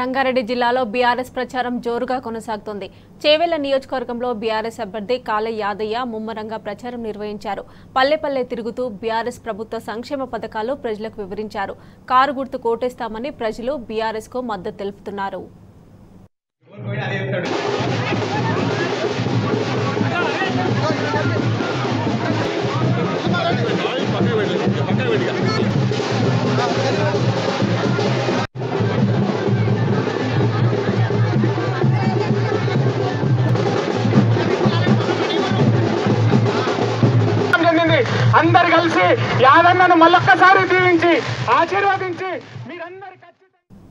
రంగారెడ్డి జిల్లాలో బీఆర్ఎస్ ప్రచారం జోరుగా కొనసాగుతోంది. చేవెళ్ల నియోజకవర్గంలో బీఆర్ఎస్ అభ్యర్థి కాల యాదయ్య ముమ్మరంగా ప్రచారం నిర్వహించారు. పల్లెపల్లె తిరుగుతూ బీఆర్ఎస్ ప్రభుత్వ సంక్షేమ పథకాలు ప్రజలకు వివరించారు. కారు గుర్తు కోటేస్తామని ప్రజలు బీఆర్ఎస్ కు మద్దతు తెలుపుతున్నారు. अंदर कल यादव मल्लसारी दीविंची आशीर्वाद।